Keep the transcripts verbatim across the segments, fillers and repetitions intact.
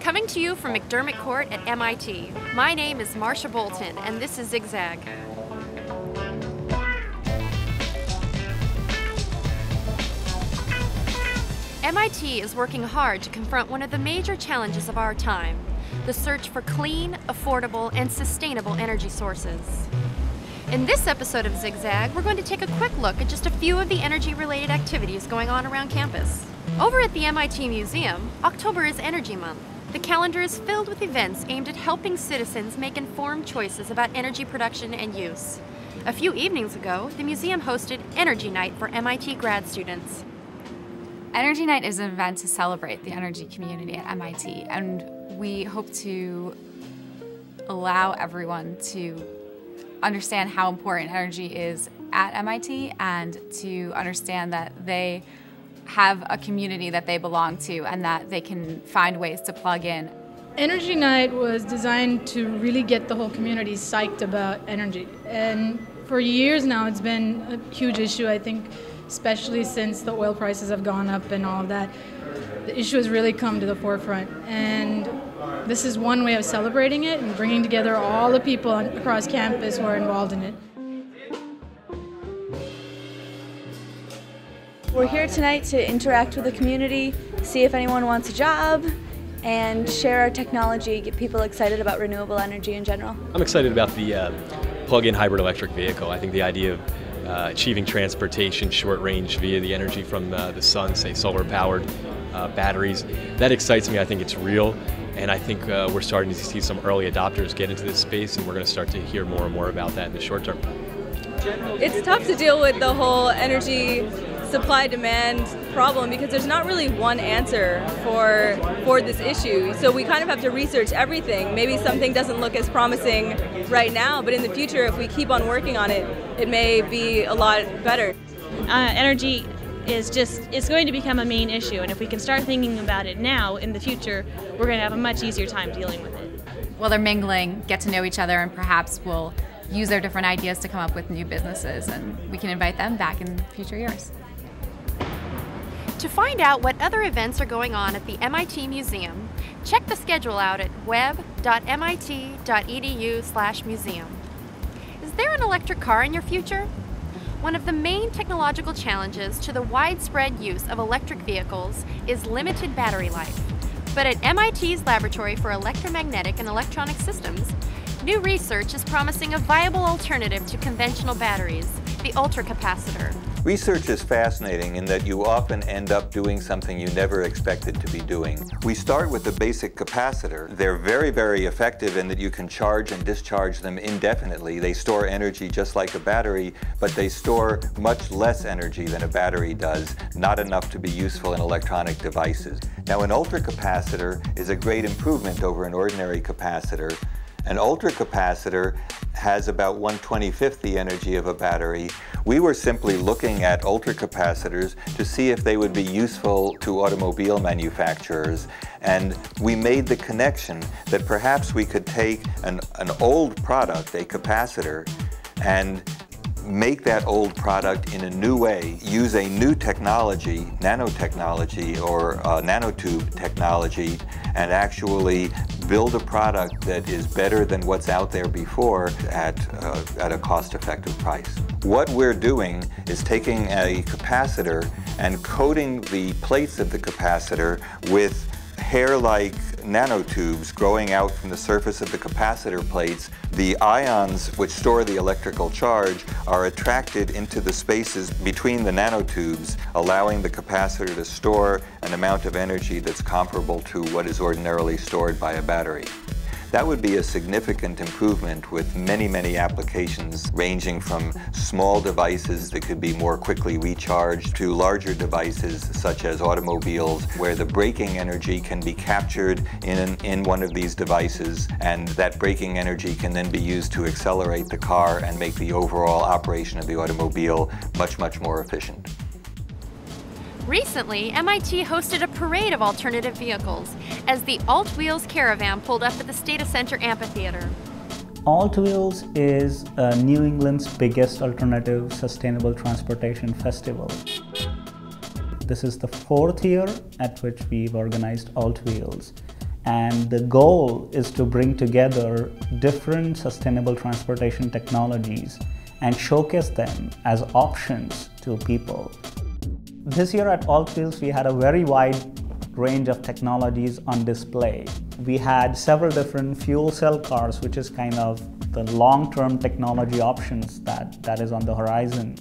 Coming to you from McDermott Court at M I T, my name is Marsha Bolton, and this is Zigzag. M I T is working hard to confront one of the major challenges of our time, the search for clean, affordable, and sustainable energy sources. In this episode of Zigzag, we're going to take a quick look at just a few of the energy-related activities going on around campus. Over at the M I T Museum, October is Energy Month. The calendar is filled with events aimed at helping citizens make informed choices about energy production and use. A few evenings ago, the museum hosted Energy Night for M I T grad students. Energy Night is an event to celebrate the energy community at M I T, and we hope to allow everyone to understand how important energy is at M I T and to understand that they have a community that they belong to and that they can find ways to plug in. Energy Night was designed to really get the whole community psyched about energy. And for years now, it's been a huge issue, I think, especially since the oil prices have gone up and all of that. The issue has really come to the forefront. And this is one way of celebrating it and bringing together all the people across campus who are involved in it. We're here tonight to interact with the community, see if anyone wants a job, and share our technology, get people excited about renewable energy in general. I'm excited about the uh, plug-in hybrid electric vehicle. I think the idea of uh, achieving transportation short range via the energy from uh, the sun, say solar-powered uh, batteries, that excites me. I think it's real, and I think uh, we're starting to see some early adopters get into this space, and we're going to start to hear more and more about that in the short term. It's tough to deal with the whole energy supply-demand problem because there's not really one answer for for this issue. So we kind of have to research everything. Maybe something doesn't look as promising right now, but in the future, if we keep on working on it, it may be a lot better. Uh, energy is just, it's going to become a main issue, and if we can start thinking about it now, in the future, we're going to have a much easier time dealing with it. Well, they're mingling, get to know each other, and perhaps we'll use their different ideas to come up with new businesses, and we can invite them back in future years. To find out what other events are going on at the M I T Museum, check the schedule out at web dot m i t dot e d u slash museum. Is there an electric car in your future? One of the main technological challenges to the widespread use of electric vehicles is limited battery life. But at M I T's Laboratory for Electromagnetic and Electronic Systems, new research is promising a viable alternative to conventional batteries, the ultracapacitor. Research is fascinating in that you often end up doing something you never expected to be doing. We start with the basic capacitor. They're very, very effective in that you can charge and discharge them indefinitely. They store energy just like a battery, but they store much less energy than a battery does, not enough to be useful in electronic devices. Now, an ultracapacitor is a great improvement over an ordinary capacitor. An ultracapacitor has about one twenty-fifth the energy of a battery. We were simply looking at ultracapacitors to see if they would be useful to automobile manufacturers. And we made the connection that perhaps we could take an, an old product, a capacitor, and make that old product in a new way, use a new technology, nanotechnology or uh, nanotube technology, and actually build a product that is better than what's out there before at, uh, at a cost-effective price. What we're doing is taking a capacitor and coating the plates of the capacitor with hair-like nanotubes growing out from the surface of the capacitor plates. The ions which store the electrical charge are attracted into the spaces between the nanotubes, allowing the capacitor to store an amount of energy that's comparable to what is ordinarily stored by a battery. That would be a significant improvement with many, many applications ranging from small devices that could be more quickly recharged to larger devices such as automobiles where the braking energy can be captured in, an, in one of these devices, and that braking energy can then be used to accelerate the car and make the overall operation of the automobile much, much more efficient. Recently, M I T hosted a parade of alternative vehicles as the AltWheels caravan pulled up at the Stata Center Amphitheater. AltWheels is uh, New England's biggest alternative sustainable transportation festival. This is the fourth year at which we've organized AltWheels. And the goal is to bring together different sustainable transportation technologies and showcase them as options to people. This year at AltWheels, we had a very wide range of technologies on display. We had several different fuel cell cars, which is kind of the long-term technology options that, that is on the horizon.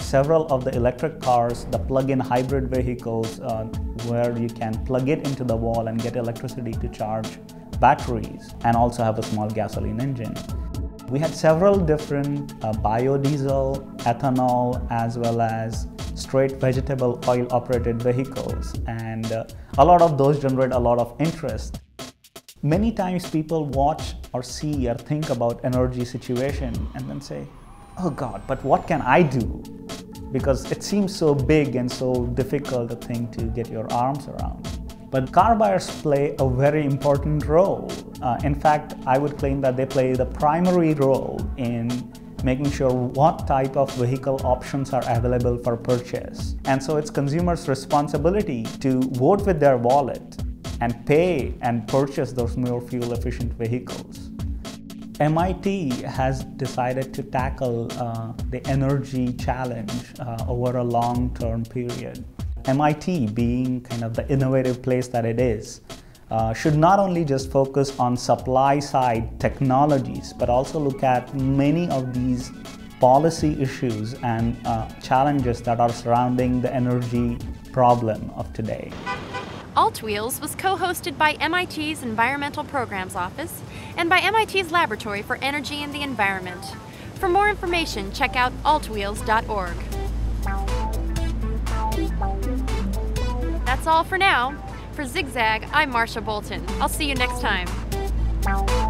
Several of the electric cars, the plug-in hybrid vehicles, uh, where you can plug it into the wall and get electricity to charge batteries and also have a small gasoline engine. We had several different uh, biodiesel, ethanol, as well as straight vegetable oil-operated vehicles, and uh, a lot of those generate a lot of interest. Many times people watch or see or think about energy situation and then say, oh God, but what can I do? Because it seems so big and so difficult a thing to get your arms around. But car buyers play a very important role. Uh, in fact, I would claim that they play the primary role in making sure what type of vehicle options are available for purchase. And so it's consumers' responsibility to vote with their wallet and pay and purchase those more fuel-efficient vehicles. M I T has decided to tackle uh, the energy challenge uh, over a long-term period. M I T, being kind of the innovative place that it is, uh, should not only just focus on supply-side technologies, but also look at many of these policy issues and uh, challenges that are surrounding the energy problem of today. AltWheels was co-hosted by M I T's Environmental Programs Office and by M I T's Laboratory for Energy and the Environment. For more information, check out alt wheels dot org. That's all for now. For Zigzag, I'm Marsha Bolton. I'll see you next time.